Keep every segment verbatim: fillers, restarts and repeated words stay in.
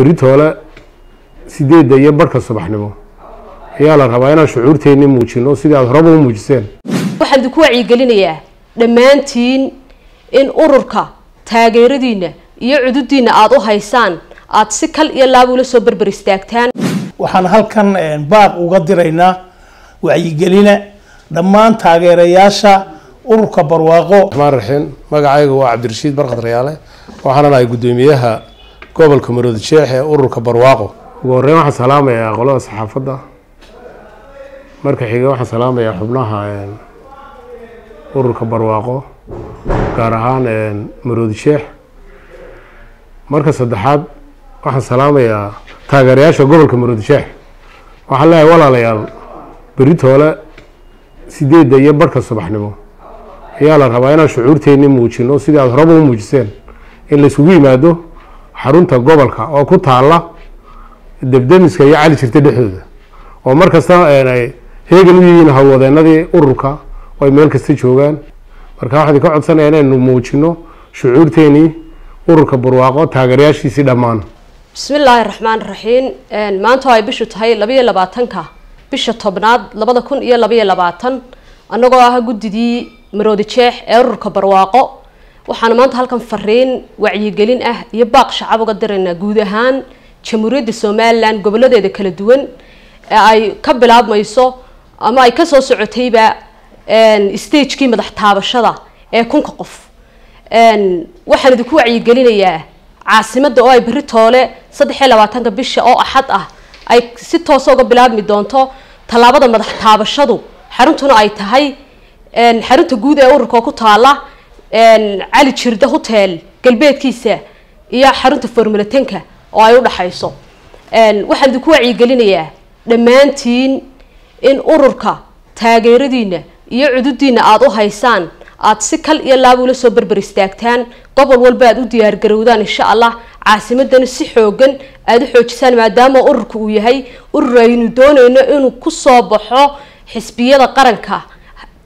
بريتولا سيدي دايما بركة الصباح نمو يلا ربعنا شعور تاني موجينو سيدي ربو موجسين واحد كوعي قالينيا لما انتين ان أوركا تاجيردينا يعدودينا عضو هايسان عتسكال يلا بولو صبر بريستاكتان وحن هالكن باب وقدرينا وعي قالينا لما تاجيرياشا أوركا برواقو مرحين مقعيق هو عبد الرشيد بركة ريالي وحنا لا قدوميها قبل كمرود الشيخ أوركا برواقو ورينا سلام يا غلا صحافة marka xiga waxa salaamaya xubnaha een ururka barwaaqo gaar ahaan een Maroodi Sheekh marka saddexaad waxa salaamaya taageerayaasha gobolka Maroodi Sheekh waxa la walaalayaal Britoola sideed iyo barka subaxnimo ayaa la rabaa inaan shucuurteena muujino sida aad rabo muujiseen in la isugu yimaado xarunta gobolka oo ku taala debdemiska iyo cali jirta dhexdooda oo markasta ay heegan u yihiin hawadeenadii ururka oo meel kasta joogan marka waxaan ka codsanayaa inaan muujino shucuurteeni ururka barwaaqo taageerayaashiisa dhamaan bismillaahir rahmaanir rahiim een maanta ay bishu tahay laba iyo labaatan ka bisha tobnaad laba kun iyo laba iyo labaatan anagoo ah gudidii Maroodi Sheekh ee ururka barwaaqo waxaan maanta halkan fariin wacyi gelin ah iyo baaq shacab uga direynaa guud ahaan jamhuuriyadda Soomaaliland gobolladeeda kala duwan ay ka bilaabmayso ama ay ka soo socotayba een stage kii madax taabashada ee kunka qof een waxaan idinku wacyi gelinayaa caasimadda oo ay Britoola saddex iyo labaatan ka bisha oo axad ah ay si toos uga bilaabmi doonto talaabada madax taabashadu xaruntuna ay tahay een xarunta guud ee ururka ku taala een Cali Jirde Hotel galbeedkiisa iyo xarunta Formula ten ka oo ay u dhaxayso een waxaan idinku wacyi gelinayaa dhammaantiin in ururka taageeradiina iyo cududiina aad u haysaan aad si kal iyo laab ula soo barbar istaagtaan gobol walba aad u diyaar garowdaan insha Allah caasimadana si xoogan aad u xoojisaan maadaama ururku uu yahay urur aynu doonayno inuu ku soo baxo xisbiyada qaranka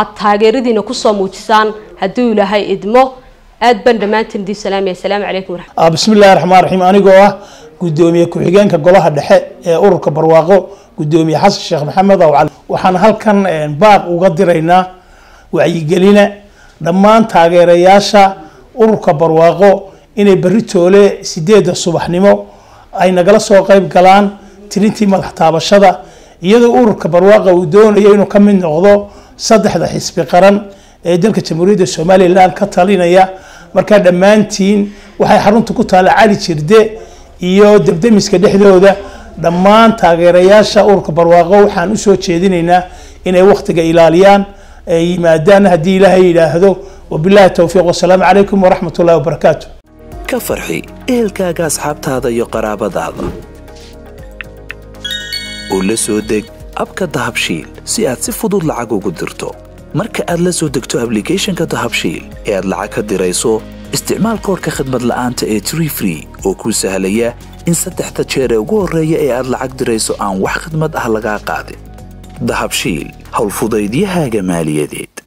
aad taageeradiina ku soo muujisaan hadii Ilaahay idmo aad ban dhamaantiin di salaam iyo salaam alaykum warahmatullahi bismillaahir rahmaanir rahiim anigoo ah gudoomiye ku xigeenka golaha dhexe ee ururka barwaaqo gudoomiye Xasan Sheekh Maxamed oo waxaan halkan baaq uga direynaa wacyi gelina dhammaan taageerayaasha ururka barwaaqo inay Britoola sideed subaxnimo ay nagala soo qayb galaan tirintii madax taabashada iyadoo ururka barwaaqo uu doonayo inuu ka mid noqdo saddexda xisbi qaran ee dalka jamhuuriyadda Soomaaliland ka talinaya marka dhamaantiin waxay xaruntu ku taala Cali Jirde iyo dibdimiska dhexdooda dhammaan taageerayaasha ururka barwaaqo waxaan u soo jeedinaynaa inay waqtiga ilaaliyaan ee yimaadaan hadii Ilaahay yiraahdo wabillahi tawfiiq wasalaamu alaykum wa rahmatullahi wa barakaatuh ka farxi eelkaaga asxaabtaada iyo qaraabadaada oo la soo deg abka dahabshiil si aad si fudud lacag ugu dirto marka aad la soo degto application-ka dahabshiil ee aad lacag ka dirayso استعمال كورك خدمة لآنت اي تري فري او كو سهلية ان ستحت تشيري وغور ريا اي اد لعق دريسو آن وح خدمة اهلقا قادم دهب شيل هول فضايديها جمالية ديد.